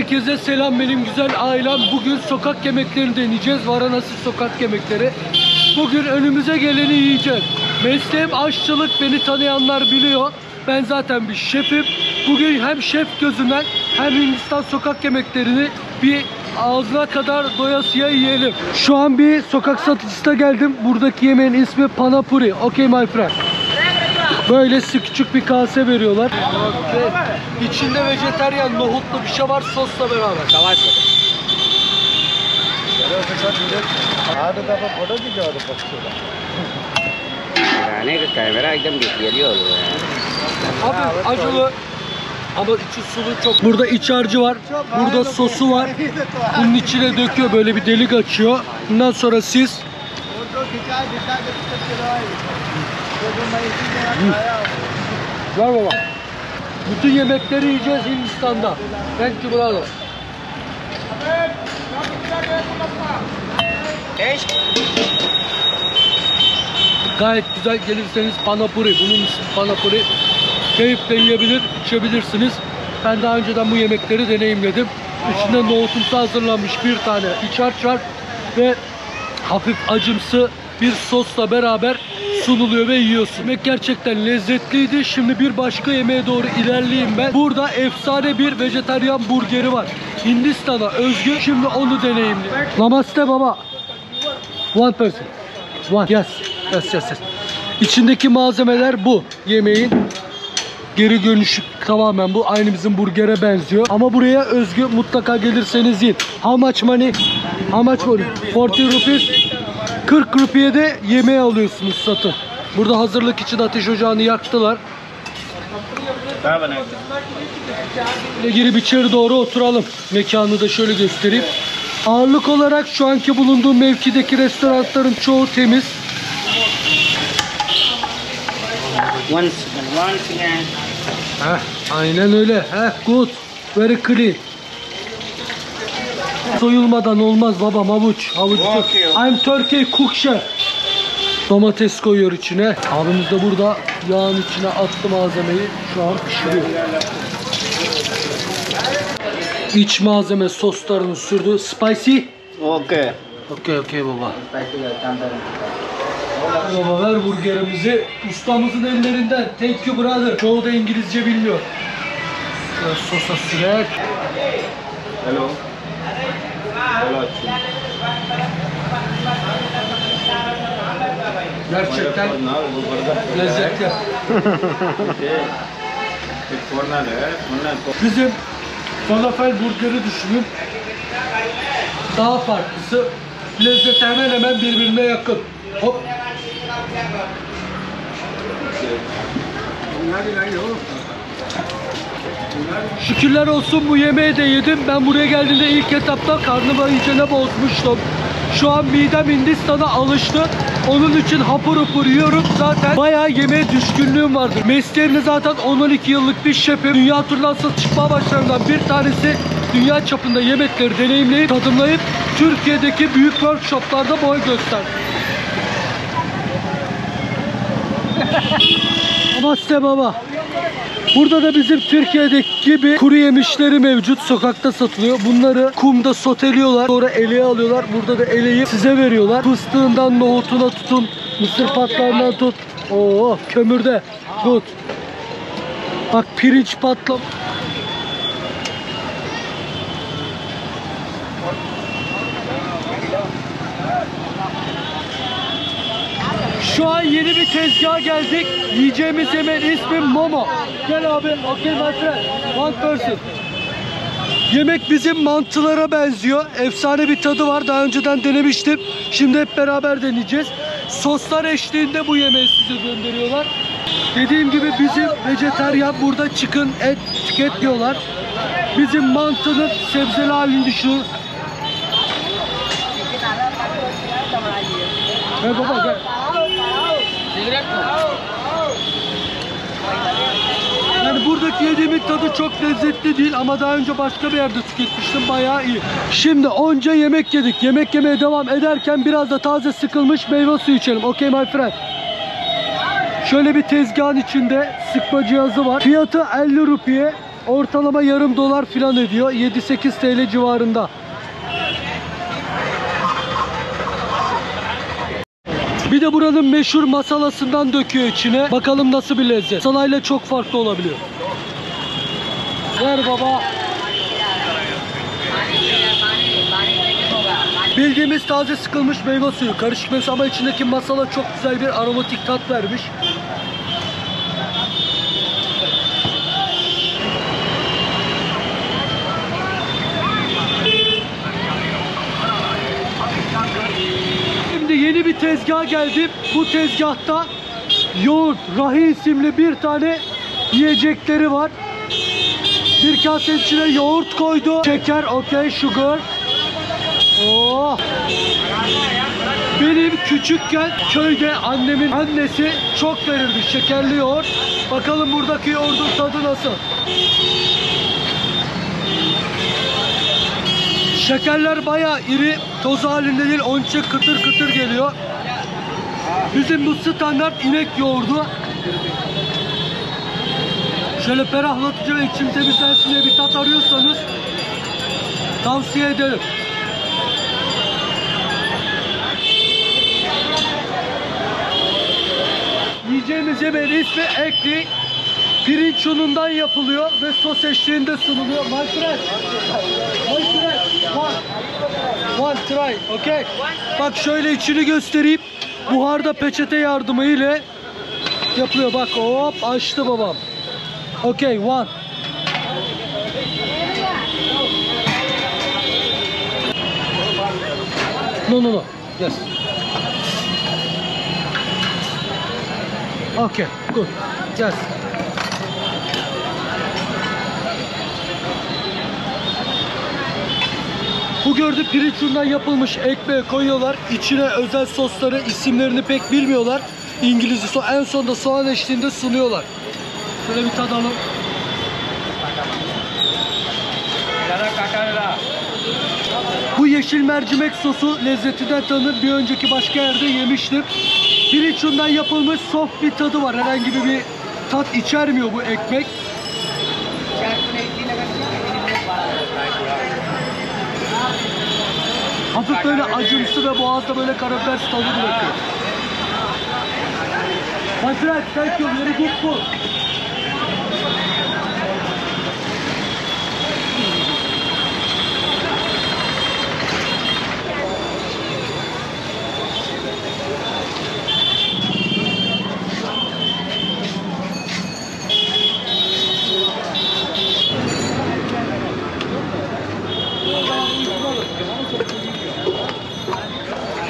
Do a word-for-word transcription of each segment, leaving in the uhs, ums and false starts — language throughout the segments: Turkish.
Herkese selam benim güzel ailem. Bugün sokak yemeklerini deneyeceğiz. Varanasi sokak yemekleri. Bugün önümüze geleni yiyeceğiz. Mesleğim aşçılık, beni tanıyanlar biliyor. Ben zaten bir şefim. Bugün hem şef gözünden hem Hindistan sokak yemeklerini bir ağzına kadar doyasıya yiyelim. Şu an bir sokak satıcısına geldim. Buradaki yemeğin ismi Pani Puri. Okay my friend. Böyle küçük bir kase veriyorlar. Evet. İçinde vejetaryen nohutlu bir şey var sosla beraber. Davay koyalım. Abi acılı ama içi sulu çok. Burada iç harcı var. Burada sosu var. Bunun içine döküyor, böyle bir delik açıyor. Bundan sonra siz var baba. Bütün yemekleri yiyeceğiz Hindistan'da. Thank you brother. Gayet güzel, gelirseniz Pani Puri. Bunun ismi Pani Puri. Keyifle yiyebilir, içebilirsiniz. Ben daha önceden bu yemekleri deneyimledim. İçinde nohutumsu hazırlanmış bir tane iç harç var ve hafif acımsı bir sosla beraber sunuluyor ve yiyorsun. Yemek gerçekten lezzetliydi. Şimdi bir başka yemeğe doğru ilerleyeyim ben. Burada efsane bir vejetaryen burgeri var. Hindistan'a özgü. Şimdi onu deneyimleyeyim. Namaste baba. One person. One. Yes. Yes, yes, yes. İçindeki malzemeler bu yemeğin. Geri görünüşü tamamen bu. Aynı bizim burgere benziyor. Ama buraya özgü, mutlaka gelirseniz yiyin. How much money? How much money? kırk rupees. kırk rupiye de yemeği alıyorsunuz satın. Burada hazırlık için ateş ocağını yaktılar. Ve girip içeri doğru oturalım. Mekanı da şöyle göstereyim. Ağırlık olarak şu anki bulunduğum mevkideki restoranların çoğu temiz. Heh, aynen öyle. Heh, good. Very clean. Soyulmadan olmaz babam, havuç. Havuç. I'm Turkey cook chef. Domates koyuyor içine. Abimiz de burada yağın içine attı malzemeyi. Şu an pişiriyor. İç malzeme soslarını sürdü. Spicy? Okay. Okay, okay baba. Baba ver burgerimizi. Ustamızın ellerinden. Thank you brother. Çoğu da İngilizce bilmiyor. Sosa sürek. Hello. Gerçekten lezzetli. Bizim falafel burgeri düşünün. Daha farklısı. Lezzet hemen hemen birbirine yakın. Hop. Şükürler olsun bu yemeği de yedim. Ben buraya geldiğimde ilk etapta karnımı iyicene bozmuştum. Şu an midem Hindistan'a alıştı. Onun için hapur hapur yiyorum. Zaten bayağı yemeğe düşkünlüğüm vardır. Mesleğimde zaten on on iki yıllık bir şefim. Dünya turnası çıkma amaçlarından bir tanesi dünya çapında yemekleri deneyimleyip tadımlayıp Türkiye'deki büyük workshoplarda boy gösterdi. Namaste baba. Burada da bizim Türkiye'deki gibi kuru yemişleri mevcut. Sokakta satılıyor. Bunları kumda soteliyorlar. Sonra eleye alıyorlar. Burada da eleyi size veriyorlar. Fıstığından nohutuna tutun. Mısır patlarından tut. Oo, kömürde. Tut. Bak pirinç patlam. Şu an yeni bir tezgaha geldik. Yiyeceğimiz yemeğin ismi Momo. Gel abi. Okay my friend. One person. Yemek bizim mantılara benziyor. Efsane bir tadı var. Daha önceden denemiştim. Şimdi hep beraber deneyeceğiz. Soslar eşliğinde bu yemeği size gönderiyorlar. Dediğim gibi bizim vejetaryen, burada çıkın et tüketmiyorlar. Bizim mantının sebzeli halini düşünün. Hey baba gel. Yani buradaki yediğimin tadı çok lezzetli değil ama daha önce başka bir yerde tüketmiştim, bayağı iyi. Şimdi onca yemek yedik. Yemek yemeye devam ederken biraz da taze sıkılmış meyve suyu içelim. Okay my friend. Şöyle bir tezgahın içinde sıkma cihazı var. Fiyatı elli rupiye. ortalama yarım dolar filan ediyor. yedi sekiz T L civarında. Bir de buranın meşhur masalasından döküyor içine. Bakalım nasıl bir lezzet. Masalayla çok farklı olabiliyor. Ver baba. Bildiğimiz taze sıkılmış meyve suyu. Karışık meyve ama içindeki masala çok güzel bir aromatik tat vermiş. Şimdi yeni bir tezgaha geldim. Bu tezgahta yoğurt, rahi isimli bir tane yiyecekleri var. Bir kasenin içine yoğurt koydu. Şeker, okey, sugar. Oh. Benim küçükken köyde annemin annesi çok verirdi şekerli yoğurt. Bakalım buradaki yoğurdun tadı nasıl? Şekerler bayağı iri, toz halinde değil, onun için kıtır kıtır geliyor. Bizim bu standart inek yoğurdu. Şöyle ferahlatıcı ve içim temizlensin diye bir tat arıyorsanız tavsiye ederim. Yiyeceğimiz yemeğin ismi ekli. Pirinç unundan yapılıyor ve sos eşliğinde sunuluyor. One try. One try. One. One try. Okay. Bak şöyle içini göstereyim. Buharda peçete yardımı ile yapılıyor. Bak hop açtı babam. Okay, one. No, no, no. Yes. Okay, good. Yes. Bu gördüğü pirinç unundan yapılmış ekmeğe koyuyorlar. İçine özel sosları, isimlerini pek bilmiyorlar. İngilizce so en sonunda soğan eşliğinde sunuyorlar. Şöyle bir tadalım. Bu yeşil mercimek sosu lezzetinden tanınır. Bir önceki başka yerde yemiştim. Pirinç unundan yapılmış soft bir tadı var. Herhangi bir tat içermiyor bu ekmek. Hafif böyle acımsı ve boğazda böyle karabiber tadı bırakıyor. Hazret, thank you. Very good food.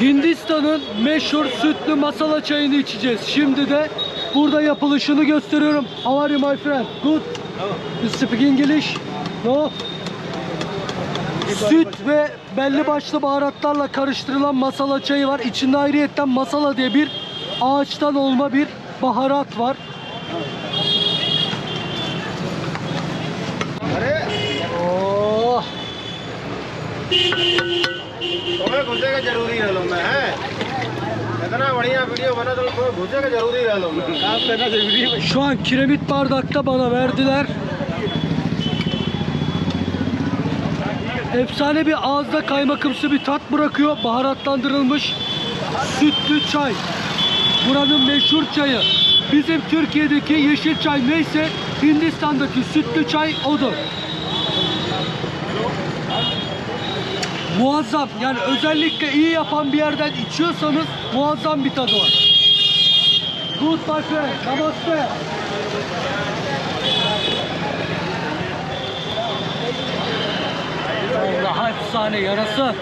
Hindistan'ın meşhur sütlü masala çayını içeceğiz. Şimdi de burada yapılışını gösteriyorum. How are you my friend? Good. You speak English? No. Süt ve belli başlı baharatlarla karıştırılan masala çayı var. İçinde ayrıyetten masala diye bir ağaçtan olma bir baharat var. Oh. Şu an kiremit bardakta bana verdiler. Efsane bir ağızda kaymakımsı bir tat bırakıyor. Baharatlandırılmış sütlü çay. Buranın meşhur çayı. Bizim Türkiye'deki yeşil çay neyse Hindistan'daki sütlü çay odur. Muazzam, yani özellikle iyi yapan bir yerden içiyorsanız muazzam bir tadı var. Good bakke, namaste. Allah efsane yarası.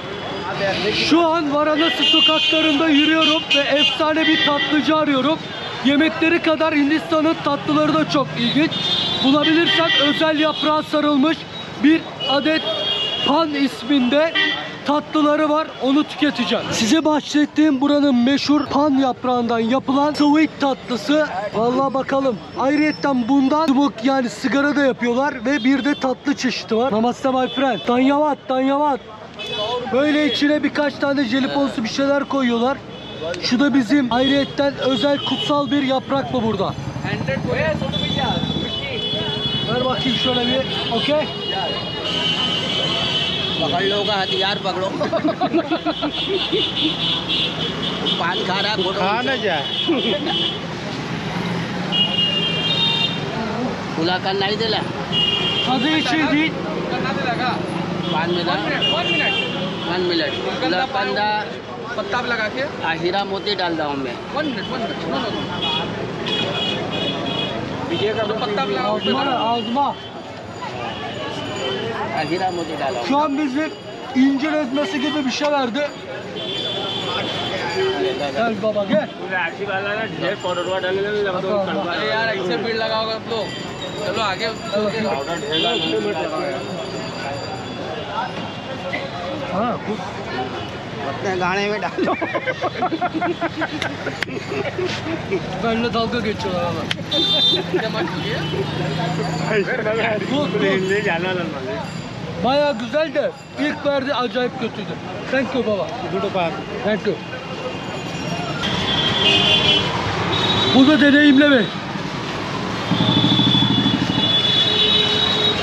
Şu an Varanasi sokaklarında yürüyorum ve efsane bir tatlıcı arıyorum. Yemekleri kadar Hindistan'ın tatlıları da çok ilginç. Bulabilirsek özel yaprağa sarılmış bir adet Pan isminde tatlıları var, onu tüketeceğim. Size bahsettiğim buranın meşhur pan yaprağından yapılan sweet tatlısı. Vallahi bakalım. Ayrıyeten bundan smoke yani sigara da yapıyorlar ve bir de tatlı çeşidi var. Namaste my friend. Danyavat, danyavat. Böyle içine birkaç tane jeliponsu bir şeyler koyuyorlar. Şu da bizim ayrıyeten özel kutsal bir yaprak mı burada? Gel bakayım şöyle bir. Okey? Bakalo ka hatiyar pakdo. Pan kha raha photo. Khana ja. Mulakat nahi dela. Hazır için değil. Pan mein da. one minute. one minute. Pura panda पत्ता भी लगा के आहिरा मोती डाल रहा हूं मैं one minute one minute सुनो ना विजय का पत्ता भी लगाओ आजमा आहिरा मोती डालो şu an bize incir ezmesi gibi bir şey verdi gel baba gel राशि वाला ना ढेर करोड़वा डालने लगा दो अरे यार ऐसे भीड़ लगाओगे आप लोग चलो आगे ऑर्डर ढेला हां Ne gane mi dalıyor? Benle dalga geçiyorlar ama. Bayağı güzel de ilk verdi acayip kötüydü. Thank you baba. Thank you. Burada deneyimleme.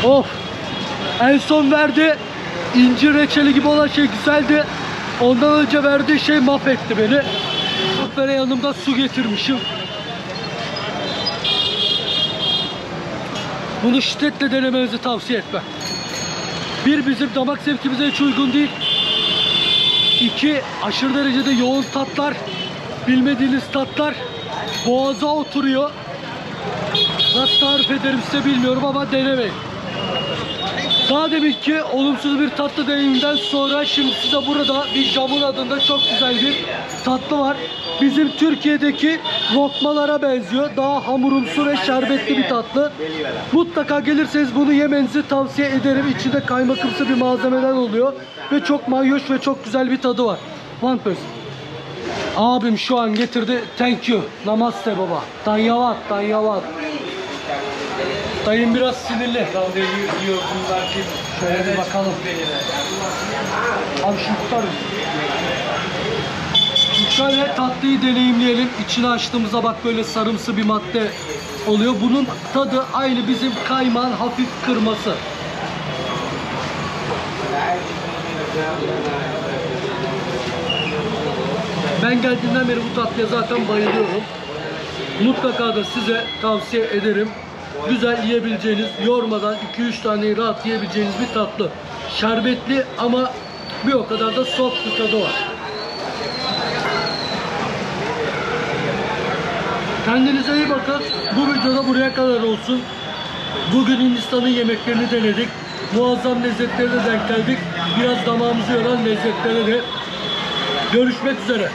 Of. En son verdi. İncir reçeli gibi olan şey güzeldi. Ondan önce verdiği şey mahvetti beni. Böyle yanımda su getirmişim. Bunu şiddetle denemenizi tavsiye etmem. Bir, bizim damak zevkimize hiç uygun değil. İki, aşırı derecede yoğun tatlar, bilmediğiniz tatlar boğaza oturuyor. Nasıl tarif ederim size bilmiyorum ama denemeyin. Daha demin ki olumsuz bir tatlı deneyimden sonra şimdi size burada bir jamun adında çok güzel bir tatlı var. Bizim Türkiye'deki lokmalara benziyor. Daha hamurumsu ve şerbetli bir tatlı. Mutlaka gelirseniz bunu yemenizi tavsiye ederim. İçinde kaymakımsı bir malzemeden oluyor. Ve çok mayhoş ve çok güzel bir tadı var. One person. Abim şu an getirdi. Thank you. Namaste baba. Danyavat, danyavat. Dayım biraz sinirli. Şöyle bir bakalım. Abi şu tutarız. Şöyle tatlıyı deneyimleyelim. İçini açtığımızda bak böyle sarımsı bir madde oluyor. Bunun tadı aynı bizim kaymağın hafif kırması. Ben geldiğimden beri bu tatlıya zaten bayılıyorum. Mutlaka da size tavsiye ederim. Güzel yiyebileceğiniz, yormadan iki üç taneyi rahat yiyebileceğiniz bir tatlı. Şerbetli ama bir o kadar da soft bir tadı var. Kendinize iyi bakın. Bu videoda buraya kadar olsun. Bugün Hindistan'ın yemeklerini denedik. Muazzam lezzetlerine denk geldik. Biraz damağımızı yoran lezzetlere de görüşmek üzere.